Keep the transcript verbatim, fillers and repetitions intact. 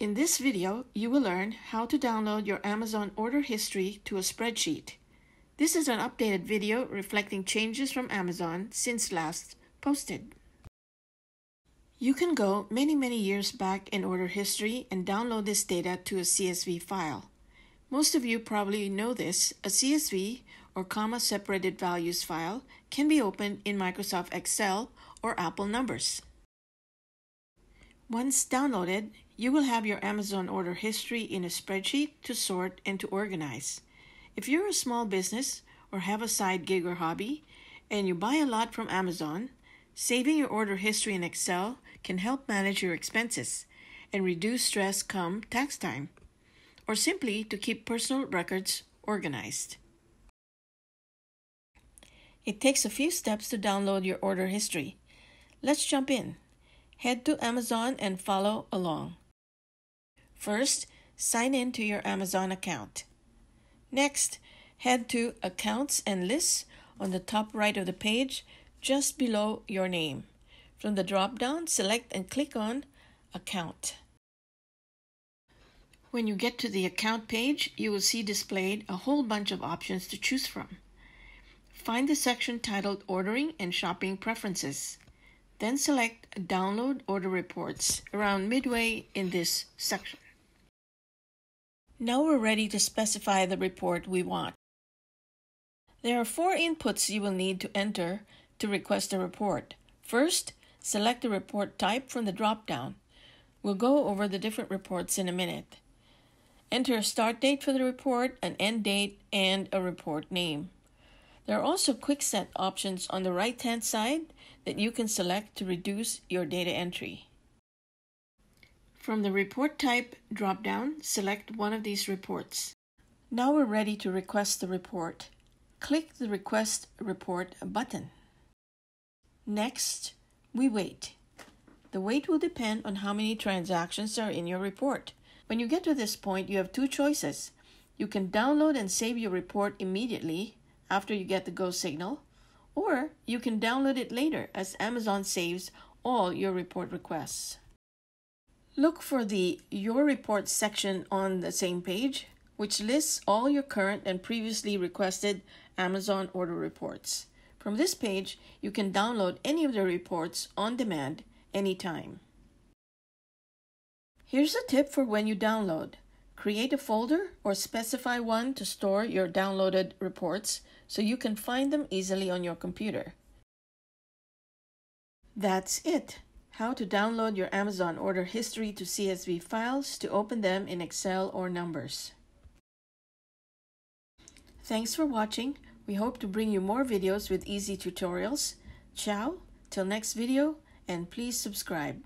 In this video, you will learn how to download your Amazon order history to a spreadsheet. This is an updated video reflecting changes from Amazon since last posted. You can go many, many years back in order history and download this data to a C S V file. Most of you probably know this. A C S V or comma-separated values file can be opened in Microsoft Excel or Apple Numbers. Once downloaded, you will have your Amazon order history in a spreadsheet to sort and to organize. If you're a small business or have a side gig or hobby and you buy a lot from Amazon, saving your order history in Excel can help manage your expenses and reduce stress come tax time, or simply to keep personal records organized. It takes a few steps to download your order history. Let's jump in. Head to Amazon and follow along. First, sign in to your Amazon account. Next, head to Accounts and Lists on the top right of the page, just below your name. From the drop-down, select and click on Account. When you get to the Account page, you will see displayed a whole bunch of options to choose from. Find the section titled Ordering and Shopping Preferences. Then select Download Order Reports around midway in this section. Now we're ready to specify the report we want. There are four inputs you will need to enter to request a report. First, select the report type from the drop-down. We'll go over the different reports in a minute. Enter a start date for the report, an end date, and a report name. There are also quick set options on the right-hand side that you can select to reduce your data entry. From the Report Type drop-down, select one of these reports. Now we're ready to request the report. Click the Request Report button. Next, we wait. The wait will depend on how many transactions are in your report. When you get to this point, you have two choices. You can download and save your report immediately after you get the go signal, or you can download it later as Amazon saves all your report requests. Look for the Your Report section on the same page, which lists all your current and previously requested Amazon order reports. From this page, you can download any of the reports on demand anytime. Here's a tip for when you download. Create a folder or specify one to store your downloaded reports so you can find them easily on your computer. That's it. How to download your Amazon order history to C S V files to open them in Excel or Numbers. Thanks for watching. We hope to bring you more videos with easy tutorials. Ciao, till next video, and please subscribe.